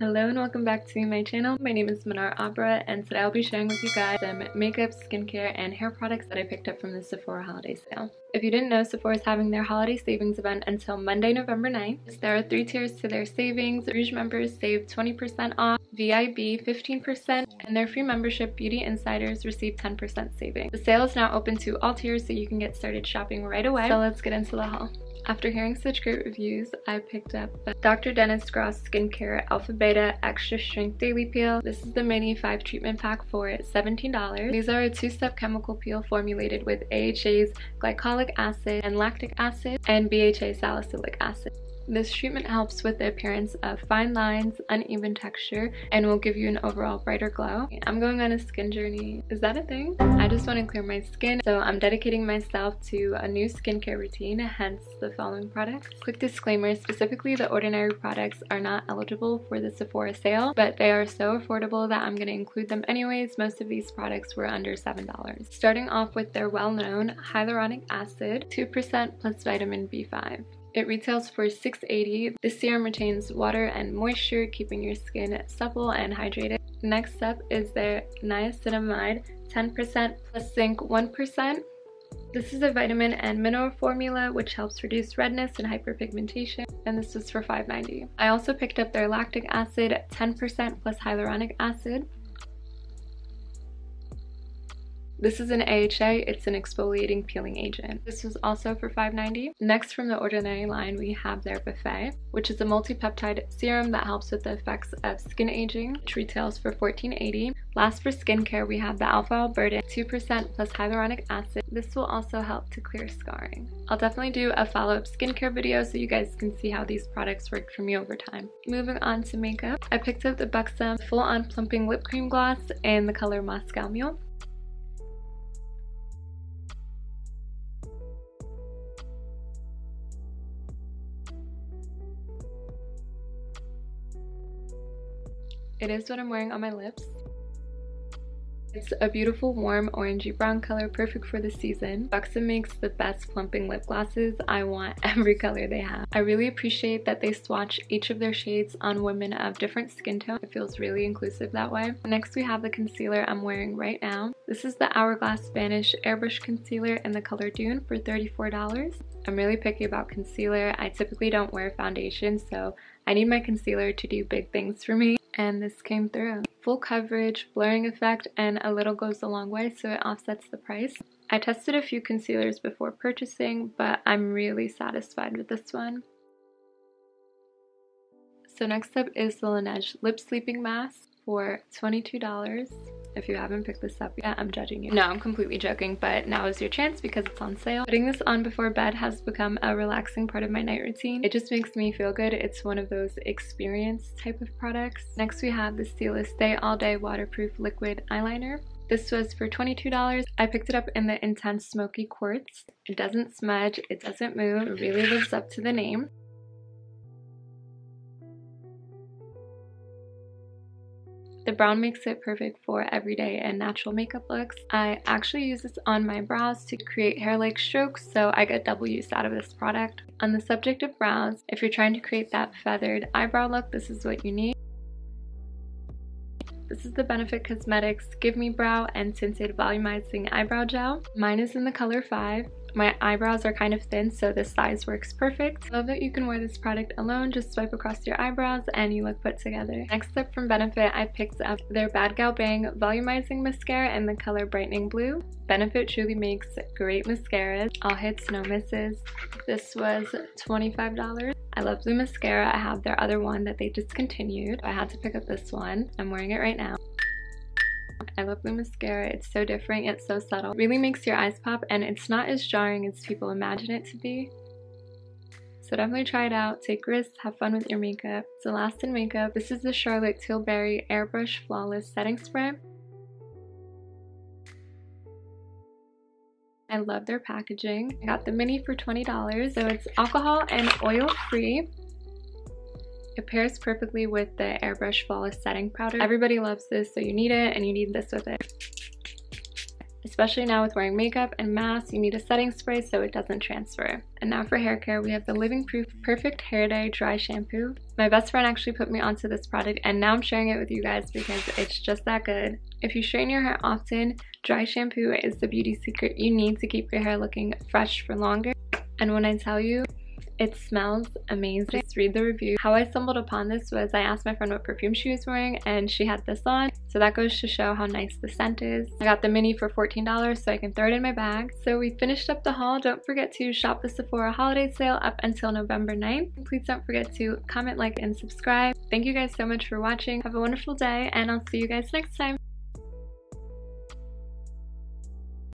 Hello and welcome back to my channel. My name is Manar Abra and today I'll be sharing with you guys some makeup, skincare, and hair products that I picked up from the Sephora holiday sale. If you didn't know, Sephora is having their holiday savings event until Monday, November 9th. There are three tiers to their savings. Rouge members save 20% off, VIB 15%, and their free membership Beauty Insiders receive 10% savings. The sale is now open to all tiers so you can get started shopping right away. So let's get into the haul. After hearing such great reviews, I picked up the Dr. Dennis Gross Skincare Alpha Beta Extra Shrink Daily Peel. This is the mini 5 treatment pack for $17. These are a 2-step chemical peel formulated with AHAs, glycolic acid and lactic acid, and BHA salicylic acid. This treatment helps with the appearance of fine lines, uneven texture, and will give you an overall brighter glow. I'm going on a skin journey. Is that a thing? I just want to clear my skin, so I'm dedicating myself to a new skincare routine, hence the following products. Quick disclaimer, specifically the Ordinary products are not eligible for the Sephora sale, but they are so affordable that I'm going to include them anyways. Most of these products were under $7. Starting off with their well-known Hyaluronic Acid, 2% plus vitamin B5. It retails for $6.80. This serum retains water and moisture, keeping your skin supple and hydrated. Next up is their Niacinamide 10% plus zinc 1%. This is a vitamin and mineral formula which helps reduce redness and hyperpigmentation, and this was for $5.90. I also picked up their Lactic Acid 10% plus Hyaluronic Acid. This is an AHA, it's an exfoliating peeling agent. This was also for $5.90. Next from the Ordinary line, we have their Buffet, which is a multi-peptide serum that helps with the effects of skin aging, which retails for $14.80. Last for skincare, we have the Alpha Arbutin 2% plus Hyaluronic Acid. This will also help to clear scarring. I'll definitely do a follow-up skincare video so you guys can see how these products worked for me over time. Moving on to makeup, I picked up the Buxom Full-On Plumping Lip Cream Gloss in the color Moscow Mule. It is what I'm wearing on my lips. It's a beautiful warm orangey brown color, perfect for the season. Buxom makes the best plumping lip glosses. I want every color they have. I really appreciate that they swatch each of their shades on women of different skin tones. It feels really inclusive that way. Next we have the concealer I'm wearing right now. This is the Hourglass Vanish Airbrush Concealer in the color Dune for $34. I'm really picky about concealer. I typically don't wear foundation, so I need my concealer to do big things for me. And this came through. Full coverage, blurring effect, and a little goes a long way, so it offsets the price. I tested a few concealers before purchasing, but I'm really satisfied with this one. So next up is the Laneige Lip Sleeping Mask for $22. If you haven't picked this up yet, I'm judging you. No, I'm completely joking, but now is your chance because it's on sale. Putting this on before bed has become a relaxing part of my night routine. It just makes me feel good. It's one of those experience type of products. Next we have the Stila Stay All Day Waterproof Liquid Eyeliner. This was for $22. I picked it up in the intense Smoky Quartz. It doesn't smudge, it doesn't move, it really lives up to the name. The brown makes it perfect for everyday and natural makeup looks. I actually use this on my brows to create hair-like strokes, so I get double use out of this product. On the subject of brows, if you're trying to create that feathered eyebrow look, this is what you need. This is the Benefit Cosmetics Give Me Brow and Tinted Volumizing Eyebrow Gel. Mine is in the color 5. My eyebrows are kind of thin, so this size works perfect. I love that you can wear this product alone, just swipe across your eyebrows and you look put together. Next up from Benefit, I picked up their Bad Gal Bang Volumizing Mascara in the color Brightening Blue. Benefit truly makes great mascaras. All hits, no misses. This was $25. I love the mascara. I have their other one that they discontinued. I had to pick up this one. I'm wearing it right now. I love the mascara. It's so different yet so subtle. It really makes your eyes pop, and it's not as jarring as people imagine it to be. So definitely try it out, take risks, have fun with your makeup. So last in makeup, this is the Charlotte Tilbury Airbrush Flawless Setting Spray. I love their packaging. I got the mini for $20, so it's alcohol and oil free. It pairs perfectly with the Airbrush Flawless Setting Powder. Everybody loves this, so you need it, and you need this with it. Especially now with wearing makeup and masks, you need a setting spray so it doesn't transfer. And now for hair care, we have the Living Proof Perfect Hair Dye Dry Shampoo. My best friend actually put me onto this product, and now I'm sharing it with you guys because it's just that good. If you straighten your hair often, dry shampoo is the beauty secret you need to keep your hair looking fresh for longer. And when I tell you, it smells amazing. Just read the review. How I stumbled upon this was I asked my friend what perfume she was wearing, and she had this on. So that goes to show how nice the scent is. I got the mini for $14 so I can throw it in my bag. So we finished up the haul. Don't forget to shop the Sephora holiday sale up until November 9th. Please don't forget to comment, like, and subscribe. Thank you guys so much for watching. Have a wonderful day, and I'll see you guys next time.